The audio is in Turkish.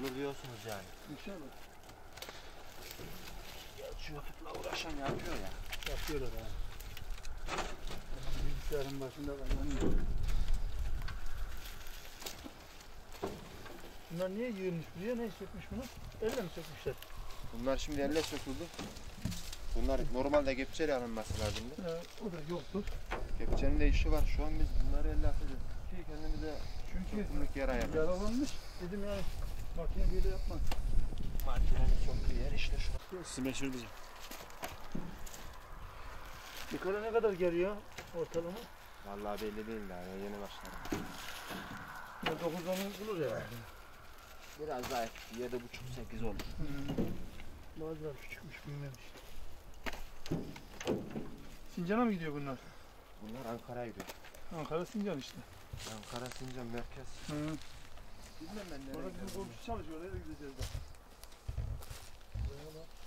olur diyorsunuz yani. İnşallah. Ya şu vakıfla uğraşan yapıyor ya. Yapıyorlar ha. Bilgisayarın başında kaynanıyor. Bunlar niye yığılmış buraya? Ne sökmüş bunu? Elle mi sökmüşler? Bunlar şimdi elle söküldü. Bunlar normalde kepçeyle alınması lazımdı. O da yoktur. Kepçenin de işi var. Şu an biz bunları elle atacağız. Ki kendimize çünkü yara yaralanmış. Dedim yani makine böyle yapmaz. Makinenin çok iyi yer işte şu. Siz meşhur diyeceğim. Yukarı ne kadar geliyor ortalama? Vallahi belli değil daha. Yani yeni başladım. 9-10 bulur ya. Biraz daha 7,5-8 olur. Bazıları küçükmüş bilmem işte. Sincan'a mı gidiyor bunlar? Bunlar Ankara'ya gidiyor. Ankara Sincan işte. Ankara Sincan merkez. Hı. Bilmem ben nereye gidiyorum. Orada bizim komşu çalışıyor, oraya da gideceğiz daha.